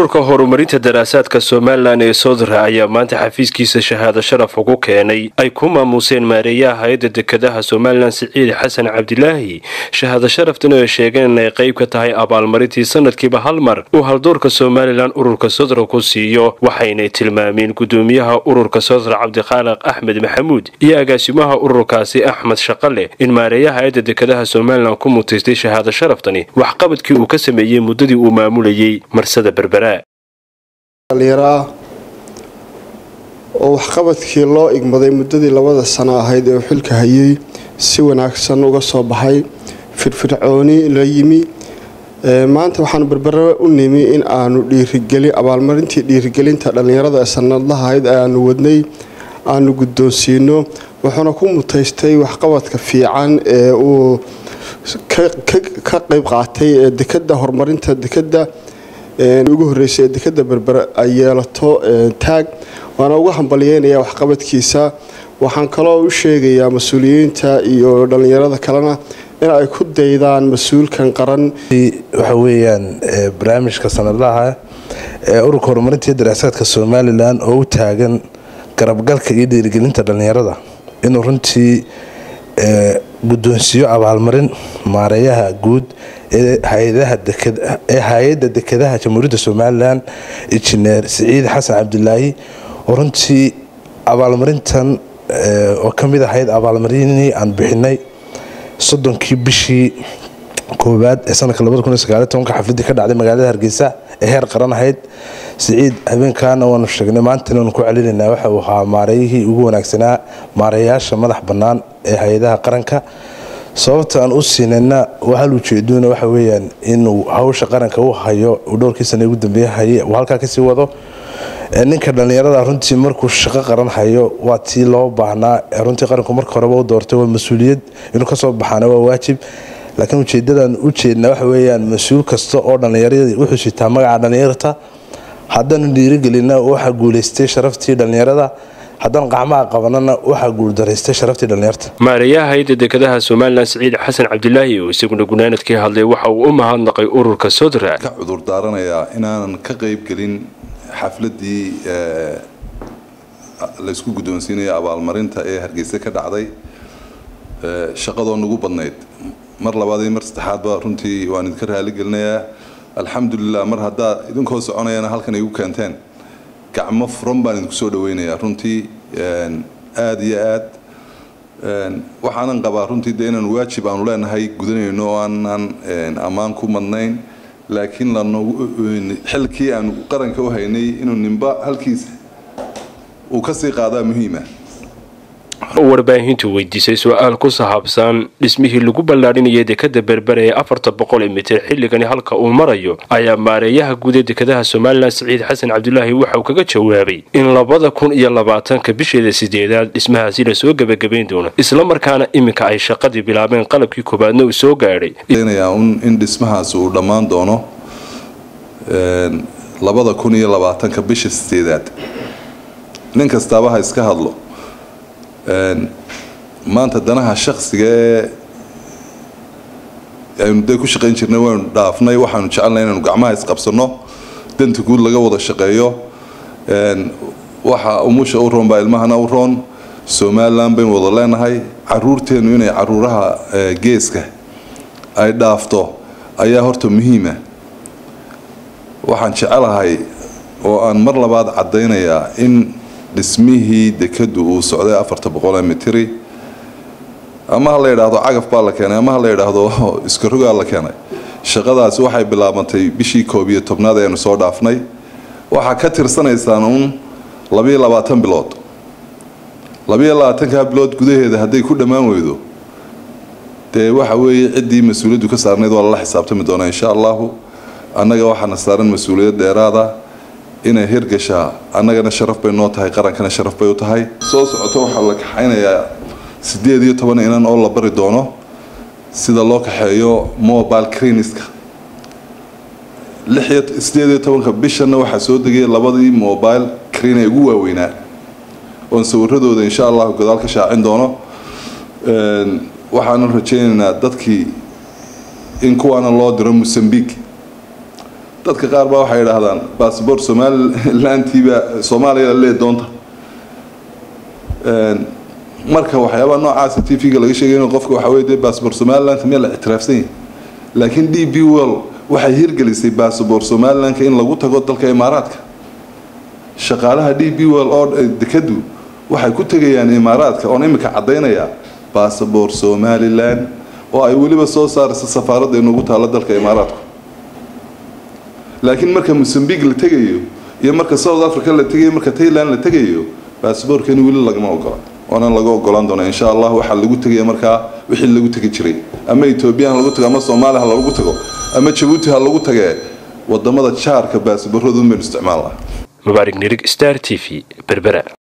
ururka horumarinta daraasaadka Soomaaliland ee Sodra ayaa maanta xafiiskiisa shahaado sharaf ugu keenay ay ku maamuseen maareeyaha hay'adda dekedaha Soomaaliland Siciid Xasan Cabdilaahi shahaado sharaftan oo sheegeen inay qayb ka tahay abaalmarintii sanadkiiba hal mar oo haldoorka Soomaaliland ururka Sodra ku siiyo waxayna tilmaameen gudoomiyaha ururka Sodra Cabdiqaaliq Axmed Maxamuud iyo agaasimaha ururkaasi Axmed Shaqale in maareeyaha hay'adda dekedaha Soomaaliland ku mutaystay shahaado sharaftani wax qabadkii uu ka sameeyay muddadii uu maamulayay مرسد بربراء. اليرا وحقبت كيلو إجماعي مدتي لوضع السنة هيدا وحل كهيي سوى ناقص نوجا صباحي في الفرعوني ليمي ما أنت وحنا بربراء ونمي إن أنو لرجالي أبال مرنتي لرجالين تاليرا ذا السنة الله هيدا أنو ودني أنو قدوسينو وحنا كم متيستي وحقبت كفي عن كقيب قاتي دكدة هرمرنتا دكدة ugu horeysay dekedda Berbera ay yeelato tag waana ugu hambalyeynaya wax qabadkiisa waxaan kaloo u sheegayaa mas'uuliyiinta iyo dhalinyarada kalena in ay ku deydaan mas'uulkan qaran waxa weeyaan barnaamijka sanadlaha ee ururka horumarinta daraasaadka Soomaaliland oo taagan garabgalka iyo dhiirigelinta dhalinyarada inuu runtii guddoonsiyo abaalmarin maareeyaha guud ee hay'adda dekedaha Jamhuuriyadda Soomaaliland Injineer Siciid Xasan Cabdilaahi runtii abaalmarintan oo kamid ahayd abaalmarintii aan bixinay 3 bishii koobaad ee sanadka 2019 xafladii ka dhacday magaalada Hargeysa ee heer qaran ahayd Siciid habeenkan waanu sheegnay maanta inuu ku celinaynaa waxa uu ahaa maareeyihii ugu wanaagsanaa maareeyaasha madax bannaan ee hay'adaha qaranka sababta aan u siinayna waxa loo jeeduna waxa weeyaan inuu hawsha qaranka uu hayo dhowrkiisana ugu dambeeyay oo halka ka sii wado ninka dhalinyarada runtii markuu shaqo qaran hayo waa tii loo baahnaa runtii qaranku markii hore uu doortay waa mas'uuliyad inuu ka soo baxana waa waajib laakiin ujeedadan u jeedna waxa weeyaan mas'uul kasta oo dhalinyarada wuxuu shitaa magaca dhalinyarada haddana dhiirigelinna waxa guuleystay sharaftii dhalinyarada hadan qacmaha qabanana waxa guul dareystay sharaftii dhalinyarta maareeyaha hay'adda dekedaha Soomaaliland Siciid Xasan Cabdilaahi oo isaguna gunaanadkii hadlay waxa uu u mahadnaqay ururka Sodra ka cudur daaranaya inaan ka qayb galin xafladii la isku guddoonsiinay abaalmarinta ee Hargeysa ka dhacday shaqada ugu badnayd mar labaad iyo mar saddexaad ba runtii waan idin ka raali gelinayaa alxamdulillah mar hadaa idinkoo soconayna halkan ay u keenteen gacmo furan baan idinku soo dhaweynaya runtii aad iyo aad waxaan qabaa runtii inaan waajib aanu leenahay gudanayno aanan amaan ku madnayn laakiin xilkii aanu qaranka u haynay inuu nimba halkiisa uu ka sii qaadaa muhiima warbaahintu weydiisay su'aal ku saabsan dhismihii lagu ballaadhinayay dekedda Berbera ee 400 mitir xilligan halka uu marayo ayaa maareeyaha guud ee dekedaha Soomaaliland Siciid Xasan Cabdilaahi waxa uu kaga jawaabay in 2020 bisheeda 8aad dhismahaasi la soo gabagabeyn doono isla markaana iminka ay shaqadii bilaabeen qalabkii koobaadna uu soo gaaray in dhismahaasi uu dhamaan doono 2020 bisheeda 8aad ninkastaaba ha iska hadlo maanta danaha shakhsiga ay muddo ku shaqeyn jirnay waan dhaafnay waxaanu jecelnahay inaan gacmaha isqabsano danta guud laga wada shaqeeyo waxa umusha u roon baa ilmahana u roon Soomaaliland baan wada leenahay caruurteenu inay caruuraha geeska ay dhaafto ayaa horta muhiima waxaan jecelahay oo aan mar labaad cadeynayaa in dhismihii dekeddu uu socday 400 mitir ama la yiraahdo cagaf baa la keenay ama la yiraahdo iska rogaa la keenay shaqadaas waxay bilaabantay bishii 12aad ee aan soo dhaafnay waxa ka tirsanaysan 22 bilood 22 bilood gudaheeda haday ku dhamaan weydo taa waxa weeye cidii mas'uuliyadu ka saarnayd waa la xisaabtami doonaa insha Allah anaga waxaan saaran mas'uuliyad dheeraad ah ina hirgasha anagana sharaf bay noo tahay qarankana sharaf bay u tahay soo socoto waxa la kaxaynaya 18 inaan oo la bari doono sida loo kaxeeyo mobile clinic-ka 18 bishana waxa soo dagay labadii mobile clinic ugu waaweynaa oo sawirradooda insha Allah gadaal ka shaacin doono waxaan rajeynaynaa dadkii in kuwaana loo diro Mozambique dadka qaar baa waxay yiraahdaan passport Somalilantiba Soomaaliya la leedoonta marka waxyaabo noocaas certificate laga sheegay in qofka waxa weeyday passport Somaliland meel la itiraafsan laakiin DP World waxay hirgelisay passport Somaliland in lagu tago dalka Imaaraadka shaqaalaha DP World oo dekadu waxay ku tagayaan Imaaraadka oo imika cadeynaya passport Somaliland oo ay waliba soo saarayso safaaradda inagu taala dalka Imaaraadka لكن مركب موسمبيق اللي تجيو يا مركب ساوث أفريقيا اللي تجيو مركب تايلاند اللي تجيو باسبور كانوا يقولوا لك ما وقع وأنا لقوا جولندنا إن شاء الله وحل لقوا تجي مركب وحل لقوا تجي شري أما إثيوبيا هل لقوا تجي مصر ما له هل لقوا تجي أما تشيبوتي هل لقوا تجي والضمادة شارك باسبور هذول من استعمالها مبارك نيرك ستار تي في بربرة.